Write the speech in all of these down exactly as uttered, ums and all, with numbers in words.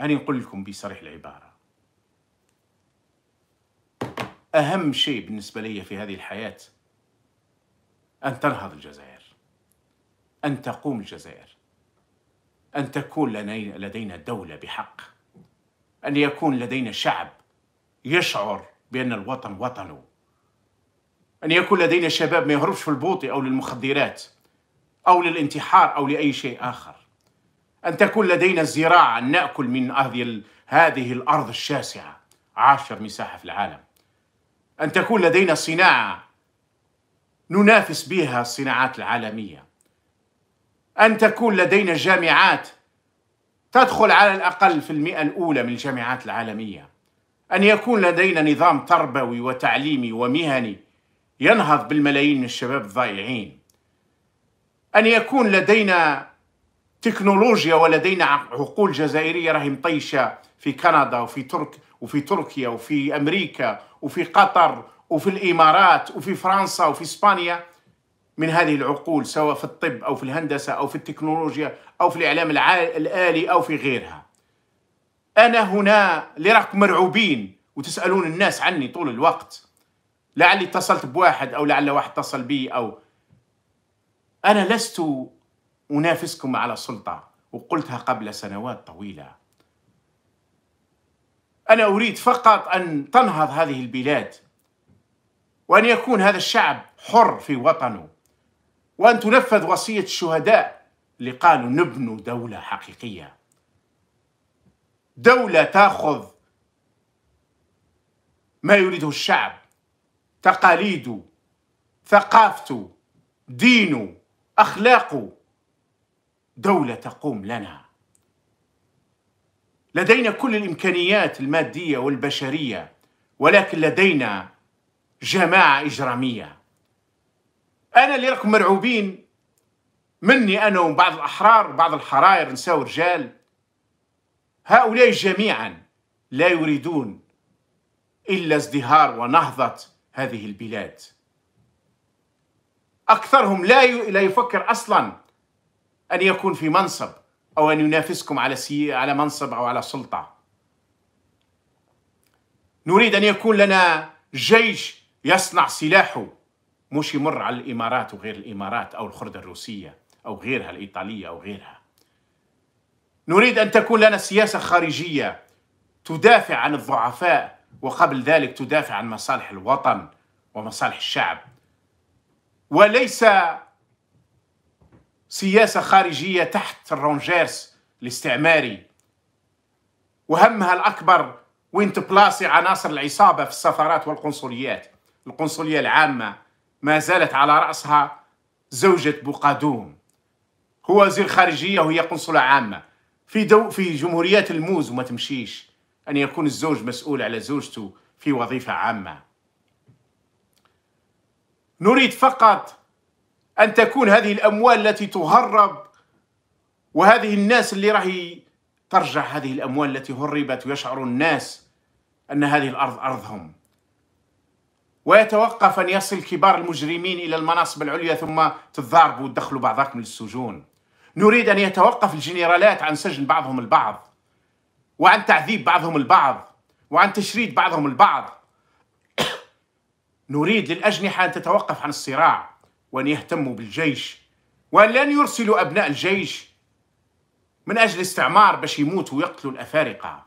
أنا أقول لكم بصريح العبارة، أهم شيء بالنسبة لي في هذه الحياة أن تنهض الجزائر، أن تقوم الجزائر، أن تكون لدينا دولة بحق، أن يكون لدينا شعب يشعر بأن الوطن وطنه، أن يكون لدينا شباب ما يهربش في البوطي أو للمخدرات أو للانتحار أو لأي شيء آخر، أن تكون لدينا الزراعة، أن نأكل من هذه الأرض الشاسعة عشر مساحة في العالم، أن تكون لدينا صناعة ننافس بها الصناعات العالمية، أن تكون لدينا جامعات تدخل على الأقل في المئة الأولى من الجامعات العالمية، أن يكون لدينا نظام تربوي وتعليمي ومهني ينهض بالملايين من الشباب الضائعين، أن يكون لدينا تكنولوجيا ولدينا عقول جزائرية راهي مطيشة في كندا وفي ترك وفي تركيا وفي أمريكا وفي قطر وفي الإمارات وفي فرنسا وفي إسبانيا من هذه العقول، سواء في الطب أو في الهندسة أو في التكنولوجيا أو في الإعلام الآلي أو في غيرها. أنا هنا لراكم مرعوبين وتسألون الناس عني طول الوقت، لعلي اتصلت بواحد أو لعل واحد اتصل بي، أو أنا لست أنافسكم على السلطة، وقلتها قبل سنوات طويلة. أنا أريد فقط أن تنهض هذه البلاد، وأن يكون هذا الشعب حر في وطنه، وأن تنفذ وصية الشهداء اللي قالوا نبنوا دولة حقيقية، دولة تأخذ ما يريده الشعب، تقاليده، ثقافته، دينه، أخلاقه، دولة تقوم لنا. لدينا كل الإمكانيات المادية والبشرية، ولكن لدينا جماعة إجرامية. أنا اللي راكم مرعوبين مني، أنا وبعض الأحرار وبعض الحرائر، نساء ورجال، هؤلاء جميعا لا يريدون إلا ازدهار ونهضة هذه البلاد. أكثرهم لا يفكر أصلا أن يكون في منصب أو أن ينافسكم على سي... على منصب أو على سلطة. نريد أن يكون لنا جيش يصنع سلاحه، مش يمر على الإمارات وغير الإمارات أو الخردة الروسية أو غيرها، الإيطالية أو غيرها. نريد أن تكون لنا سياسة خارجية تدافع عن الضعفاء، وقبل ذلك تدافع عن مصالح الوطن ومصالح الشعب، وليس سياسة خارجية تحت الرونجيرس الاستعماري، وهمها الأكبر وين تبلاصي عناصر العصابة في السفارات والقنصليات. القنصلية العامة ما زالت على رأسها زوجة بوقادوم، هو وزير خارجية وهي قنصلة عامة. في دو في جمهوريات الموز وما تمشيش أن يكون الزوج مسؤول على زوجته في وظيفة عامة. نريد فقط أن تكون هذه الأموال التي تهرب، وهذه الناس اللي راهي ترجع هذه الأموال التي هربت، ويشعر الناس أن هذه الأرض أرضهم، ويتوقف أن يصل كبار المجرمين إلى المناصب العليا ثم تتضاربوا وتدخلوا بعضكم للسجون. نريد أن يتوقف الجنرالات عن سجن بعضهم البعض، وعن تعذيب بعضهم البعض، وعن تشريد بعضهم البعض. نريد للأجنحة أن تتوقف عن الصراع، وأن يهتموا بالجيش، وأن لن يرسلوا أبناء الجيش من أجل استعمار باش يموتوا ويقتلوا الأفارقة.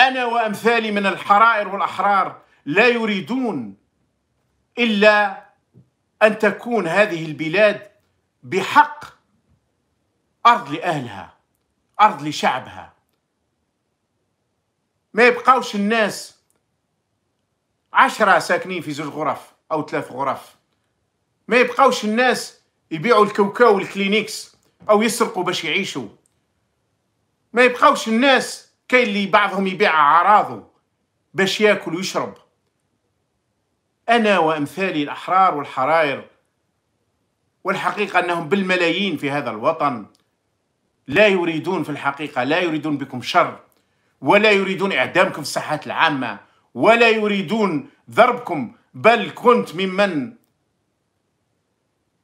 أنا وأمثالي من الحرائر والأحرار لا يريدون إلا أن تكون هذه البلاد بحق أرض لأهلها، أرض لشعبها، ما يبقاوش الناس عشرة ساكنين في زوج غرف أو ثلاث غرف، ما يبقاوش الناس يبيعوا الكوكاو والكلينيكس أو يسرقوا باش يعيشوا، ما يبقاوش الناس كاين اللي بعضهم يبيع أعراضه باش ياكل ويشرب. أنا وأمثالي الأحرار والحرائر، والحقيقة أنهم بالملايين في هذا الوطن، لا يريدون في الحقيقة، لا يريدون بكم شر، ولا يريدون إعدامكم في الساحات العامة، ولا يريدون ضربكم، بل كنت ممن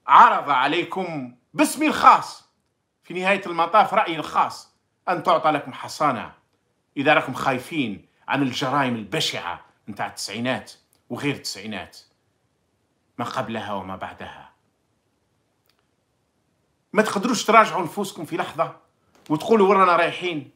عرض عليكم باسمي الخاص في نهاية المطاف رأيي الخاص، أن تعطى لكم حصانة إذا راكم خايفين عن الجرائم البشعة متاع التسعينات وغير التسعينات، ما قبلها وما بعدها. ما تقدروش تراجعوا نفوسكم في لحظة وتقولوا ورانا رايحين